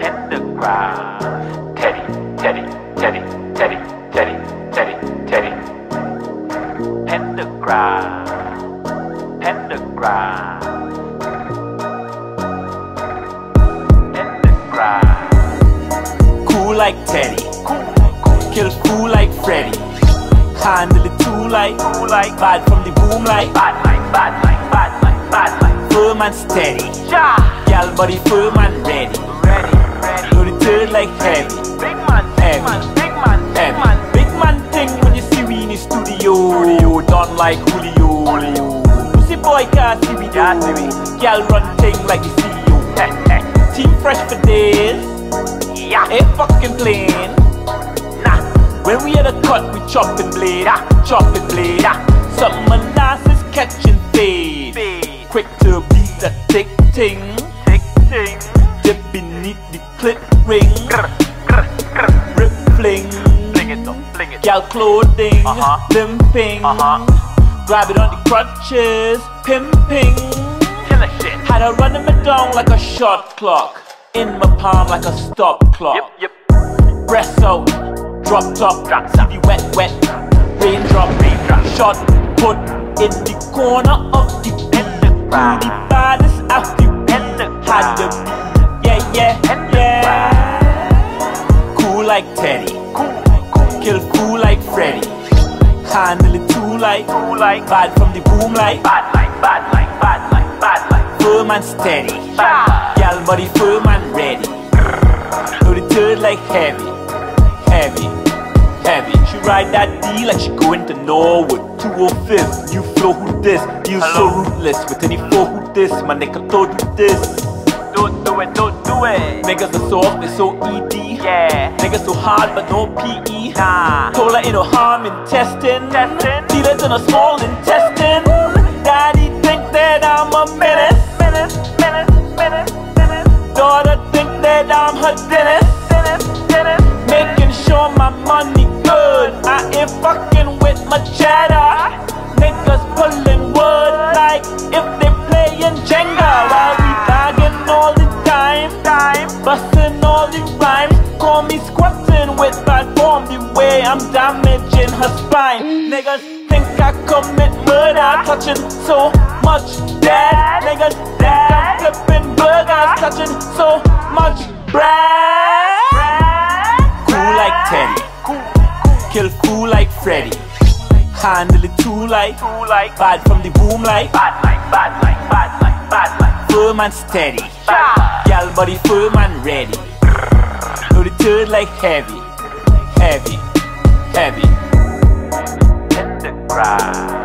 Pendergrass, Teddy. Pendergrass. Cool like Teddy, kill cool like Freddy. Handle it cool like, bad from the boom like. Bad like. Firm and steady, gal body firm and ready. Do the third like heavy. Big man, heavy. Big man thing when you see me in the studio. Done like Julio. Pussy boy can't see me, gal run thing like the CEO. Team fresh for days, ain't fucking playing. When we had a cut, we chopping blade. Something molasses catching fade. Quick to beat the thick ting. Dip beneath the clip ring. Rip fling. Fling it. Gal clothing. Limping. Grab it on the crutches. Pimping. Killer shit. Had her running me down like a shot clock. In my palm like a stop clock. Yep. Breasts out. Drop top, see the wet, raindrop, shot, put in the corner of the Pendergrass. The baddest of the Pendergrass, had the beat, yeah. Cool like Teddy, kill cool like Freddy. Handle it cool like, bad from the boom like. Bad like. Firm and steady, gal body firm and ready. Do the third like heavy. She ride that D like she going to Norwood 205th. You flow who this? You so ruthless with any flow who this? My nigga told you this. Don't do it. Niggas are soft, they so ED. Yeah. Niggas so hard but no PE. Told her ain't no harm in testing. Dealers in a small intestine. Daddy think that I'm a menace. Daughter think that I'm her dentist. Making sure my money good. I ain't fucking with my cheddar. Niggas pulling wood like if they playing Jenga. While we bagging all the time, busting all the rhymes. Call me squatting with bad form. The way I'm damaging her spine. Niggas think I commit murder, touching so much dead. Niggas think I'm flipping burgers, touching so much bread. Kill cool like Freddy. Handle it cool like, bad from the boom like. Bad like. Firm and steady, gal body firm and ready. Do the third like heavy. Pendergrass.